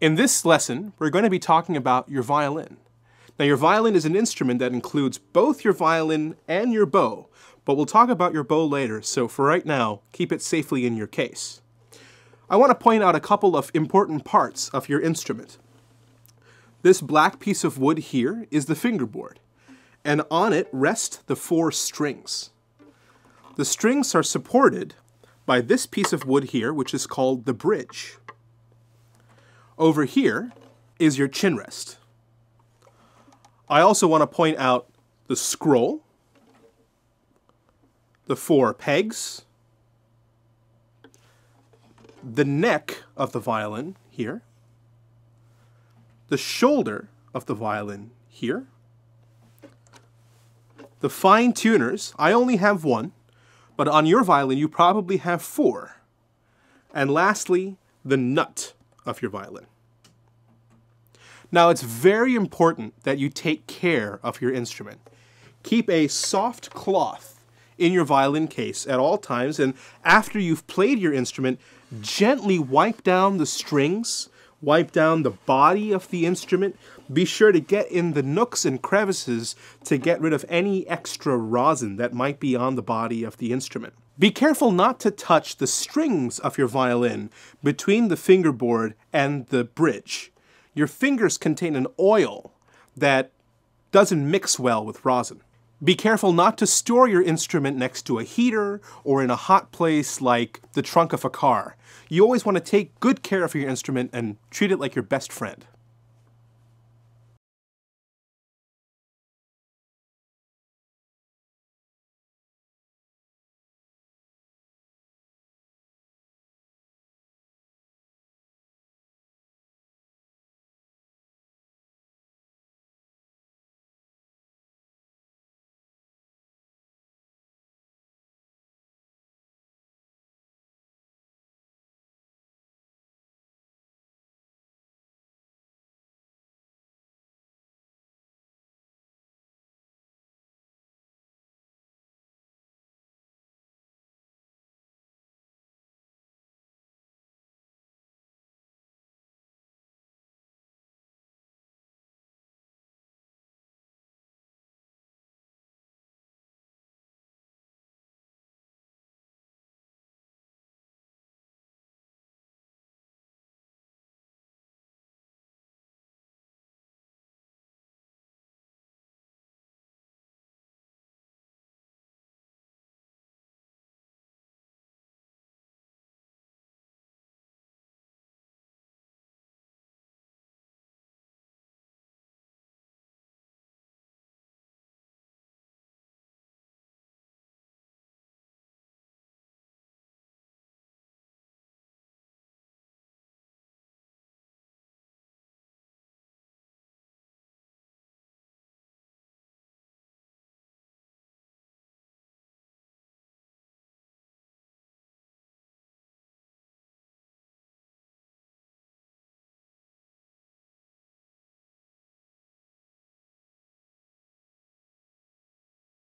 In this lesson, we're going to be talking about your violin. Now, your violin is an instrument that includes both your violin and your bow, but we'll talk about your bow later, so for right now, keep it safely in your case. I want to point out a couple of important parts of your instrument. This black piece of wood here is the fingerboard, and on it rest the four strings. The strings are supported by this piece of wood here, which is called the bridge. Over here is your chin rest. I also want to point out the scroll, the four pegs, the neck of the violin here, the shoulder of the violin here, the fine tuners. I only have one, but on your violin you probably have four. And lastly, the nut of your violin. Now, it's very important that you take care of your instrument. Keep a soft cloth in your violin case at all times, and after you've played your instrument, gently wipe down the strings, wipe down the body of the instrument. Be sure to get in the nooks and crevices to get rid of any extra rosin that might be on the body of the instrument. Be careful not to touch the strings of your violin between the fingerboard and the bridge. Your fingers contain an oil that doesn't mix well with rosin. Be careful not to store your instrument next to a heater or in a hot place like the trunk of a car. You always want to take good care of your instrument and treat it like your best friend.